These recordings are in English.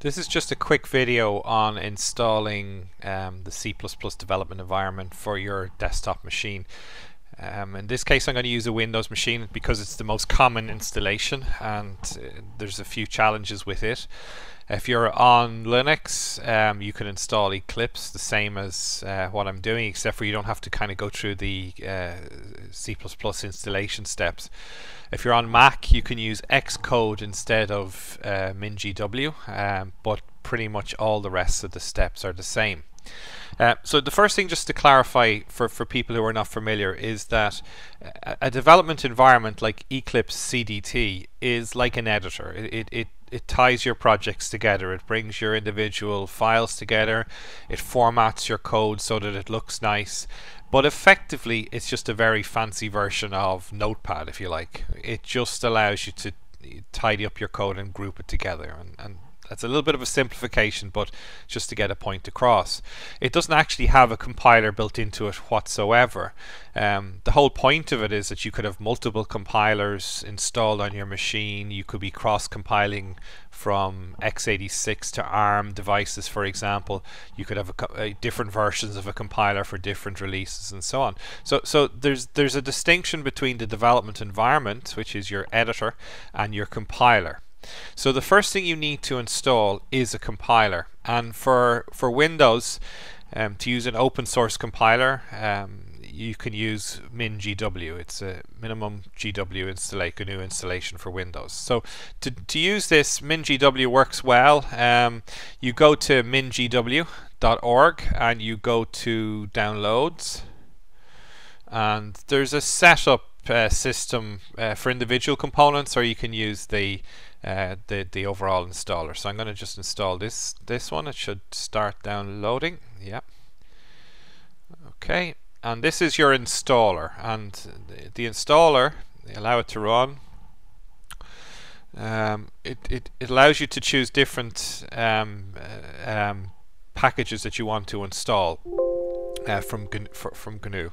This is just a quick video on installing the C++ development environment for your desktop machine. In this case I'm going to use a Windows machine because it's the most common installation, and there's a few challenges with it. If you're on Linux, you can install Eclipse the same as what I'm doing, except for you don't have to kind of go through the C++ installation steps. If you're on Mac, you can use Xcode instead of MinGW, but pretty much all the rest of the steps are the same. So the first thing, just to clarify for people who are not familiar, is that a development environment like Eclipse CDT is like an editor. It ties your projects together, it brings your individual files together, it formats your code so that it looks nice. But effectively it's just a very fancy version of Notepad, if you like. It just allows you to tidy up your code and group it together, and that's a little bit of a simplification, but just to get a point across. It doesn't actually have a compiler built into it whatsoever. The whole point of it is that you could have multiple compilers installed on your machine. You could be cross-compiling from x86 to ARM devices, for example. You could have different versions of a compiler for different releases and so on. So there's a distinction between the development environment, which is your editor, and your compiler. So the first thing you need to install is a compiler, and for Windows, to use an open source compiler, you can use MinGW. It's a minimum GW GNU installation for Windows. So to use this, MinGW works well. You go to mingw.org and you go to downloads, and there's a setup system for individual components, or you can use the overall installer. So I'm going to just install this one. It should start downloading. Yeah. Okay. And this is your installer, and the installer, allow it to run. It allows you to choose different packages that you want to install from GNU.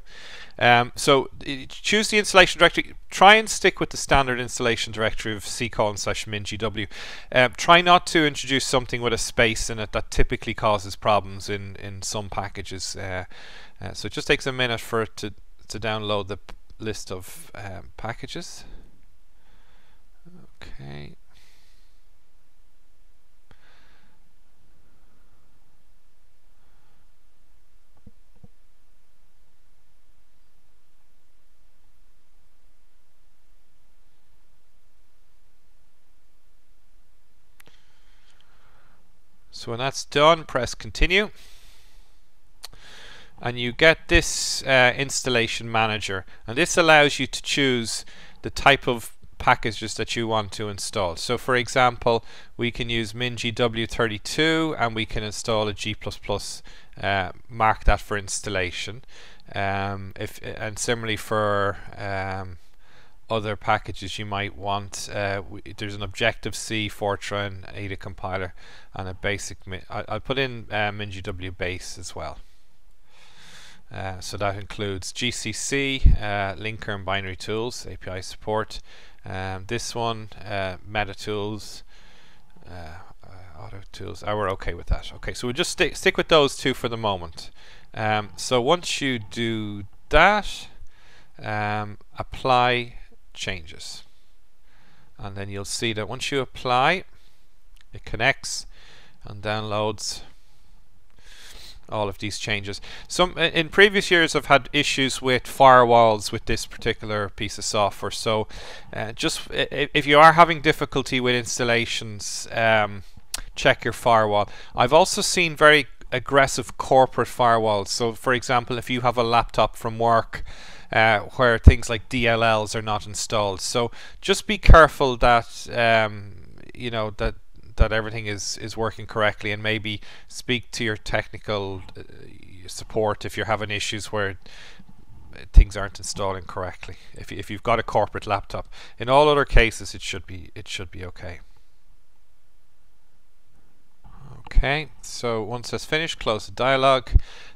So choose the installation directory. Try and stick with the standard installation directory of c:/mingw. Try not to introduce something with a space in it. That typically causes problems in some packages. So it just takes a minute for it to download the list of packages. Okay. So when that's done, press continue, and you get this installation manager, and this allows you to choose the type of packages that you want to install. So for example, we can use MinGW32 and we can install a G++, mark that for installation, and similarly for other packages you might want. There's an Objective-C, Fortran, Ada compiler, and a basic. I'll put in MinGW base as well. So that includes GCC, linker and binary tools, API support. This one, meta tools, auto tools. Oh, we're okay with that. Okay, so we'll just stick with those two for the moment. So once you do that, apply changes, and then you'll see that once you apply, it connects and downloads all of these changes. Some in previous years I've had issues with firewalls with this particular piece of software, so just if you are having difficulty with installations, check your firewall. I've also seen very aggressive corporate firewalls. So for example, if you have a laptop from work where things like DLLs are not installed, so just be careful that you know that everything is working correctly, and maybe speak to your technical support if you're having issues where things aren't installing correctly. If you've got a corporate laptop, in all other cases it should be okay. Okay, so once that's finished, close the dialog,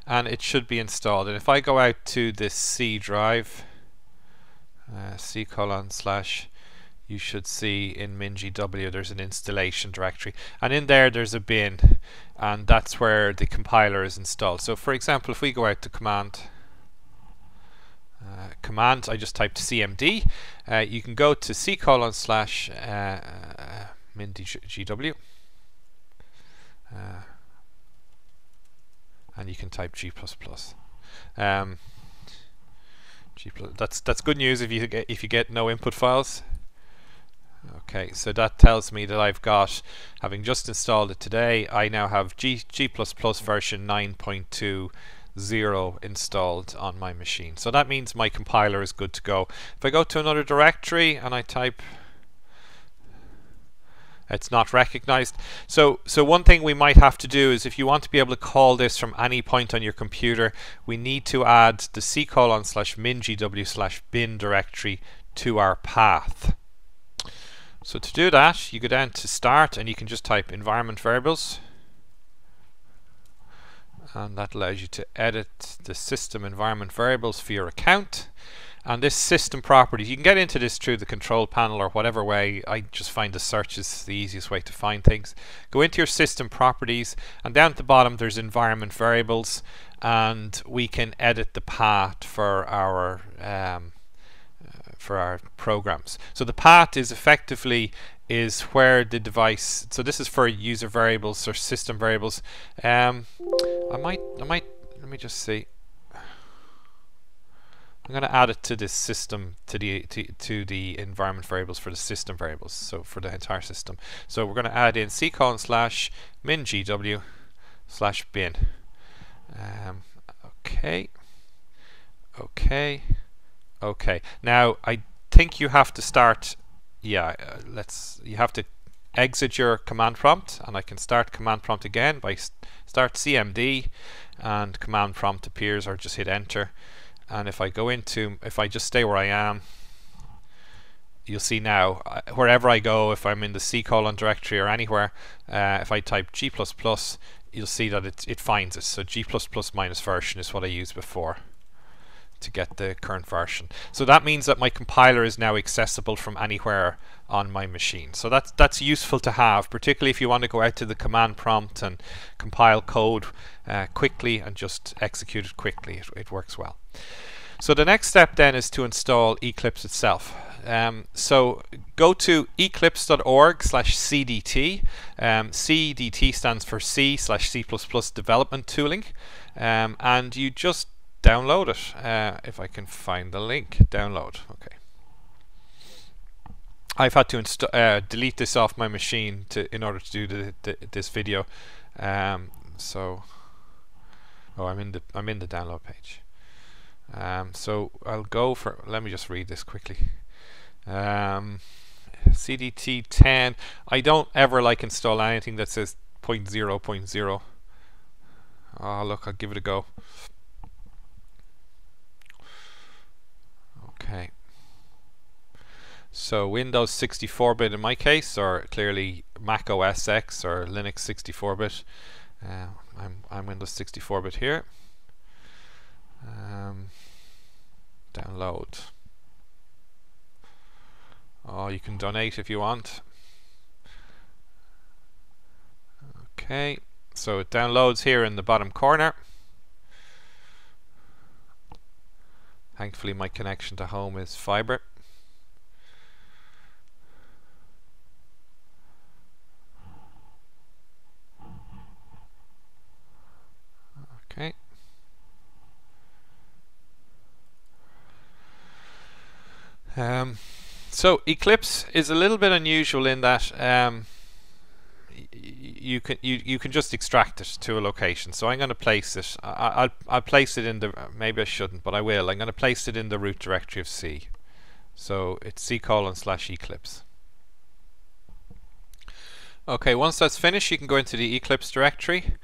and it should be installed. And if I go out to this C drive, C:/ you should see in MinGW there's an installation directory, and in there there's a bin, and that's where the compiler is installed. So for example, if we go out to command, I just typed CMD, you can go to c:/MinGW, and you can type G++. That's good news if you get no input files. Okay, so that tells me that I've got, having just installed it today, I now have G++ version 9.20 installed on my machine. So that means my compiler is good to go. If I go to another directory and I type, it's not recognized. So one thing we might have to do is, if you want to be able to call this from any point on your computer, we need to add the c:/MinGW/bin directory to our path. So to do that, you go down to start and you can just type environment variables, and that allows you to edit the system environment variables for your account. And this system properties, you can get into this through the control panel or whatever way. I just find the search is the easiest way to find things. Go into your system properties, and down at the bottom there's environment variables, and we can edit the path for our programs. So the path is effectively where the device. So this is for user variables or system variables. Let me just see. I'm going to add it to this system, to the environment variables for the system variables, so for the entire system. So we're going to add in c:/MinGW/bin. Okay. Now I think you have to start. You have to exit your command prompt, and I can start command prompt again by start CMD, and command prompt appears, or just hit enter. And if I go into, if I just stay where I am, you'll see now, wherever I go, if I'm in the c: directory or anywhere, if I type G++, you'll see that it finds it. So G++ minus version is what I used before to get the current version. So that means that my compiler is now accessible from anywhere on my machine. So that's useful to have, particularly if you want to go out to the command prompt and compile code quickly and just execute it quickly. It works well. So the next step then is to install Eclipse itself. So go to eclipse.org/CDT. CDT stands for C/C++ development tooling, and you just download it. If I can find the link, download. Okay. I've had to delete this off my machine in order to do this video. I'm in the download page. So I'll go for. Let me just read this quickly. CDT 10. I don't ever like install anything that says 0.0.0. Oh look, I'll give it a go. Okay, so Windows 64-bit in my case, or clearly Mac OS X or Linux 64-bit. I'm Windows 64-bit here. Download. Oh, you can donate if you want. Okay, so it downloads here in the bottom corner. Thankfully my connection to home is fiber. Okay. So Eclipse is a little bit unusual in that you can just extract it to a location. So I'm going to place it. I'll place it in the, maybe I shouldn't, but I will. I'm going to place it in the root directory of C. So it's c:/Eclipse. Okay, once that's finished, you can go into the Eclipse directory,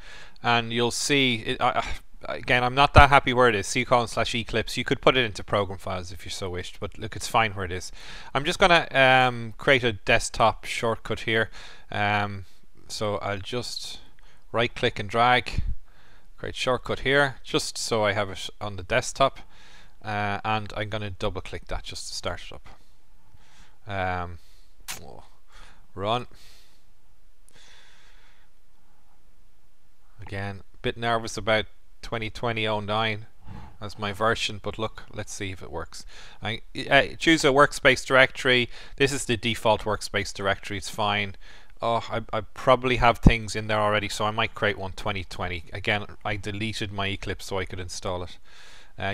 and you'll see it. Again, I'm not that happy where it is, c:/Eclipse. You could put it into program files if you so wished, but look, it's fine where it is. I'm just going to create a desktop shortcut here. So I'll just right click and drag, create shortcut here, just so I have it on the desktop, and I'm going to double click that just to start it up. Run. Again, a bit nervous about 2020.09 as my version, but look, let's see if it works. I choose a workspace directory. This is the default workspace directory, it's fine. Oh, I probably have things in there already, so I might create one 2020. Again, I deleted my Eclipse so I could install it.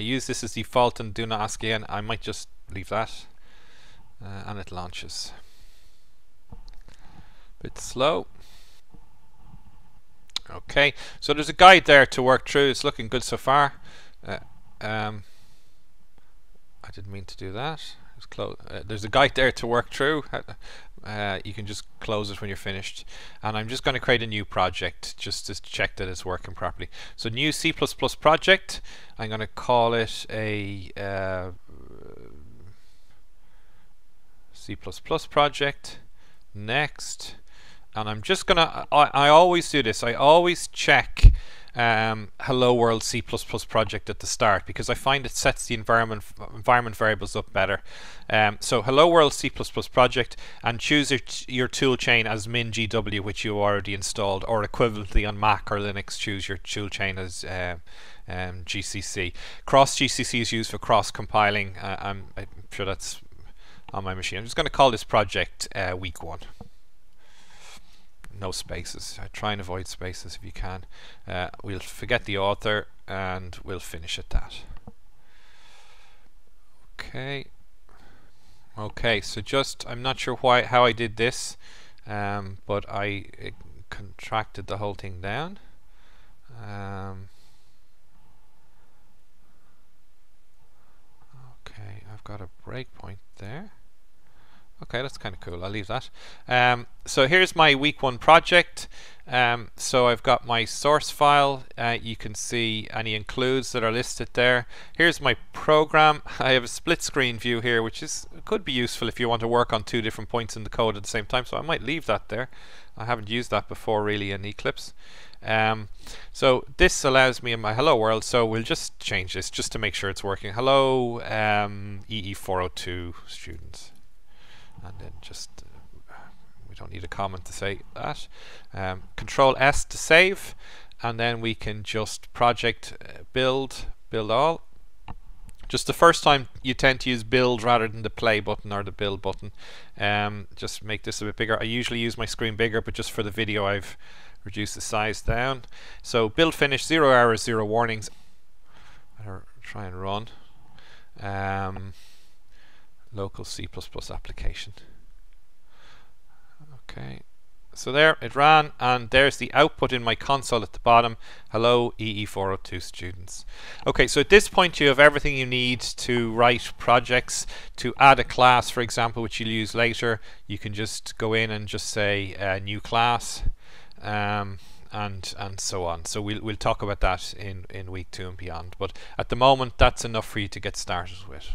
Use this as default and do not ask again. I might just leave that. And it launches. Bit slow. Okay, so there's a guide there to work through. It's looking good so far. I didn't mean to do that. There's a guide there to work through. You can just close it when you're finished, and I'm just going to create a new project just to check that it's working properly. So new C++ project, I'm going to call it a C++ project, next, and I'm just going to, I always do this, I always check hello world C++ project at the start, because I find it sets the environment variables up better. So hello world C++ project, and choose your tool chain as MinGW, which you already installed, or equivalently on Mac or Linux, choose your tool chain as GCC. Cross GCC is used for cross compiling. I'm sure that's on my machine. I'm just going to call this project week 1. No spaces. Try and avoid spaces if you can. We'll forget the author and we'll finish at that. Okay. Okay, so just, I'm not sure why, how I did this, but I contracted the whole thing down. Okay, I've got a breakpoint there. Okay, that's kind of cool. I'll leave that. So here's my week 1 project. So I've got my source file. You can see any includes that are listed there. Here's my program. I have a split screen view here, which is could be useful if you want to work on two different points in the code at the same time. So I might leave that there. I haven't used that before really in Eclipse. So this allows me in my hello world, so we'll just change this just to make sure it's working. Hello EE402 students. And then just, we don't need a comment to say that. Control S to save, and then we can just project build all. Just the first time you tend to use build rather than the play button or the build button. Just make this a bit bigger. I usually use my screen bigger, but just for the video I've reduced the size down. So build finish, 0 errors, 0 warnings. Better try and run. Local C++ application. Okay, so there it ran, and there's the output in my console at the bottom. Hello EE402 students. Okay, so at this point you have everything you need to write projects. To add a class, for example, which you'll use later, you can just go in and just say new class, and so on. So we'll talk about that in week 2 and beyond, but at the moment that's enough for you to get started with.